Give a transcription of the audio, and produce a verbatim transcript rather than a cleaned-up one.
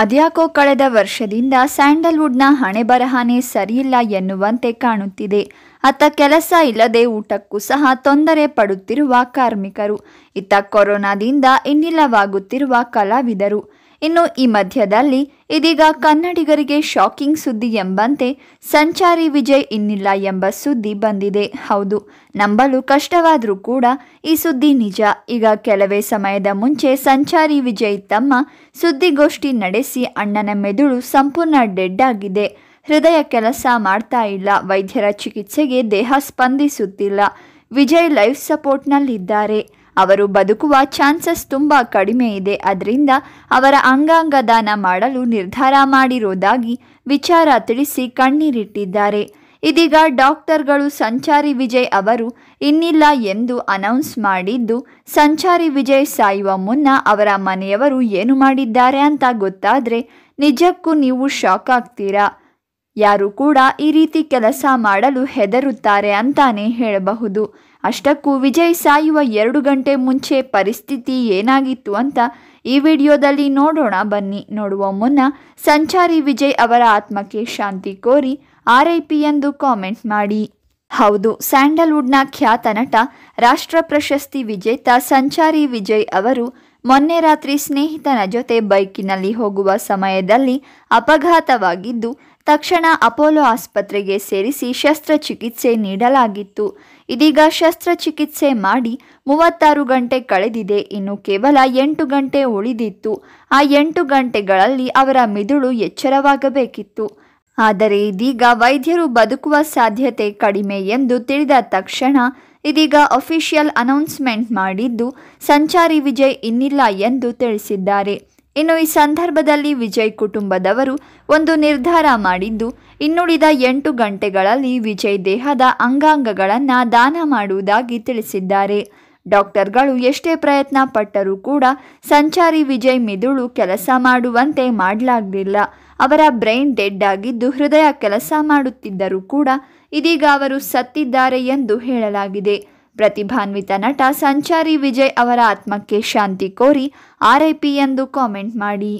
ಅದ್ಯಾಕೋ ಕಳೆದ ವರ್ಷದಿಂದ ಸ್ಯಾಂಡಲ್ವುಡ್ನ ಹಣೆಬರಹನೇ ಸರಿಯಿಲ್ಲ ಎನ್ನುವಂತೆ ಕಾಣುತ್ತಿದೆ. ಅತ್ತ ಕೆಲಸ ಇಲ್ಲದೆ ಊಟಕ್ಕೂ ಸಹ ತೊಂದರೆ ಪಡುತ್ತಿರುವ ಕಾರ್ಮಿಕರು, ಇತ್ತ ಕೊರೋನಾದಿಂದ ಇನ್ನಿಲ್ಲವಾಗುತ್ತಿರುವ ಕಲಾವಿದರು. ಇನ್ನು ಈ ಮಧ್ಯದಲ್ಲಿ ಇದೀಗ ಕನ್ನಡಿಗರಿಗೆ ಶಾಕಿಂಗ್ ಸುದ್ದಿ ಎಂಬಂತೆ ಸಂಚಾರಿ ವಿಜಯ್ ಇನ್ನಿಲ್ಲ ಎಂಬ ಸುದ್ದಿ ಬಂದಿದೆ. ಹೌದು, ನಂಬಲು ಕಷ್ಟವಾದರೂ ಕೂಡ ಈ ಸುದ್ದಿ ನಿಜ. ಈಗ ಕೆಲವೇ ಸಮಯದ ಮುಂಚೆ ಸಂಚಾರಿ ವಿಜಯ್ ತಮ್ಮ ಸುದ್ದಿಗೋಷ್ಠಿ ನಡೆಸಿ, ಅಣ್ಣನ ಮೆದುಳು ಸಂಪೂರ್ಣ ಡೆಡ್ ಆಗಿದೆ, ಹೃದಯ ಕೆಲಸ ಮಾಡ್ತಾ ಇಲ್ಲ, ವೈದ್ಯರ ಚಿಕಿತ್ಸೆಗೆ ದೇಹ ಸ್ಪಂದಿಸುತ್ತಿಲ್ಲ, ವಿಜಯ್ ಲೈಫ್ ಸಪೋರ್ಟ್ನಲ್ಲಿದ್ದಾರೆ, ಅವರು ಬದುಕುವ ಚಾನ್ಸಸ್ ತುಂಬ ಕಡಿಮೆ ಇದೆ, ಅದರಿಂದ ಅವರ ಅಂಗಾಂಗ ದಾನ ಮಾಡಲು ನಿರ್ಧಾರ ಮಾಡಿರೋದಾಗಿ ವಿಚಾರ ತಿಳಿಸಿ ಕಣ್ಣೀರಿಟ್ಟಿದ್ದಾರೆ. ಇದೀಗ ಡಾಕ್ಟರ್ಗಳು ಸಂಚಾರಿ ವಿಜಯ್ ಅವರು ಇನ್ನಿಲ್ಲ ಎಂದು ಅನೌನ್ಸ್ ಮಾಡಿದ್ದು, ಸಂಚಾರಿ ವಿಜಯ್ ಸಾಯುವ ಮುನ್ನ ಅವರ ಮನೆಯವರು ಏನು ಮಾಡಿದ್ದಾರೆ ಅಂತ ಗೊತ್ತಾದರೆ ನಿಜಕ್ಕೂ ನೀವು ಶಾಕ್ ಆಗ್ತೀರಾ. ಯಾರು ಕೂಡ ಈ ರೀತಿ ಕೆಲಸ ಮಾಡಲು ಹೆದರುತ್ತಾರೆ ಅಂತಾನೆ ಹೇಳಬಹುದು. ಅಷ್ಟಕ್ಕೂ ವಿಜಯ್ ಸಾಯುವ ಎರಡು ಗಂಟೆ ಮುಂಚೆ ಪರಿಸ್ಥಿತಿ ಏನಾಗಿತ್ತು ಅಂತ ಈ ವಿಡಿಯೋದಲ್ಲಿ ನೋಡೋಣ ಬನ್ನಿ. ನೋಡುವ ಮುನ್ನ ಸಂಚಾರಿ ವಿಜಯ್ ಅವರ ಆತ್ಮಕ್ಕೆ ಶಾಂತಿ ಕೋರಿ ಆರ್ ಐ ಪಿ ಎಂದು ಕಾಮೆಂಟ್ ಮಾಡಿ. ಹೌದು, ಸ್ಯಾಂಡಲ್ವುಡ್ನ ಖ್ಯಾತ ನಟ, ರಾಷ್ಟ್ರ ಪ್ರಶಸ್ತಿ ವಿಜೇತ ಸಂಚಾರಿ ವಿಜಯ್ ಅವರು ಮೊನ್ನೆ ರಾತ್ರಿ ಸ್ನೇಹಿತನ ಜೊತೆ ಬೈಕಿನಲ್ಲಿ ಹೋಗುವ ಸಮಯದಲ್ಲಿ ಅಪಘಾತವಾಗಿದ್ದು, ತಕ್ಷಣ ಅಪೋಲೋ ಆಸ್ಪತ್ರೆಗೆ ಸೇರಿಸಿ ಶಸ್ತ್ರಚಿಕಿತ್ಸೆ ನೀಡಲಾಗಿತ್ತು. ಇದೀಗ ಶಸ್ತ್ರಚಿಕಿತ್ಸೆ ಮಾಡಿ ಮೂವತ್ತಾರು ಗಂಟೆ ಕಳೆದಿದೆ, ಇನ್ನು ಕೇವಲ ಎಂಟು ಗಂಟೆ ಉಳಿದಿತ್ತು. ಆ ಎಂಟು ಗಂಟೆಗಳಲ್ಲಿ ಅವರ ಮಿದುಳು ಎಚ್ಚರವಾಗಬೇಕಿತ್ತು. ಆದರೆ ಇದೀಗ ವೈದ್ಯರು ಬದುಕುವ ಸಾಧ್ಯತೆ ಕಡಿಮೆ ಎಂದು ತಿಳಿದ ತಕ್ಷಣ ಇದೀಗ ಅಫಿಷಿಯಲ್ ಅನೌನ್ಸ್ಮೆಂಟ್ ಮಾಡಿದ್ದು, ಸಂಚಾರಿ ವಿಜಯ್ ಇನ್ನಿಲ್ಲ ಎಂದು ತಿಳಿಸಿದ್ದಾರೆ. ಇನ್ನು ಈ ಸಂದರ್ಭದಲ್ಲಿ ವಿಜಯ್ ಕುಟುಂಬದವರು ಒಂದು ನಿರ್ಧಾರ ಮಾಡಿದ್ದು, ಇನ್ನುಳಿದ ಎಂಟು ಗಂಟೆಗಳಲ್ಲಿ ವಿಜಯ್ ದೇಹದ ಅಂಗಾಂಗಗಳನ್ನು ದಾನ ಮಾಡುವುದಾಗಿ ತಿಳಿಸಿದ್ದಾರೆ. ಡಾಕ್ಟರ್ಗಳು ಎಷ್ಟೇ ಪ್ರಯತ್ನ ಪಟ್ಟರೂ ಕೂಡ ಸಂಚಾರಿ ವಿಜಯ್ ಮಿದುಳು ಕೆಲಸ ಮಾಡುವಂತೆ ಮಾಡಲಾಗಲಿಲ್ಲ. ಅವರ ಬ್ರೈನ್ ಡೆಡ್ ಆಗಿದ್ದು, ಹೃದಯ ಕೆಲಸ ಮಾಡುತ್ತಿದ್ದರೂ ಕೂಡ ಇದೀಗ ಅವರು ಸತ್ತಿದ್ದಾರೆ ಎಂದು ಹೇಳಲಾಗಿದೆ. ಪ್ರತಿಭಾನ್ವಿತ ನಟ ಸಂಚಾರಿ ವಿಜಯ್ ಅವರ ಆತ್ಮಕ್ಕೆ ಶಾಂತಿ ಕೋರಿ ಆರ್ ಐ ಪಿ ಎಂದು ಕಾಮೆಂಟ್ ಮಾಡಿ.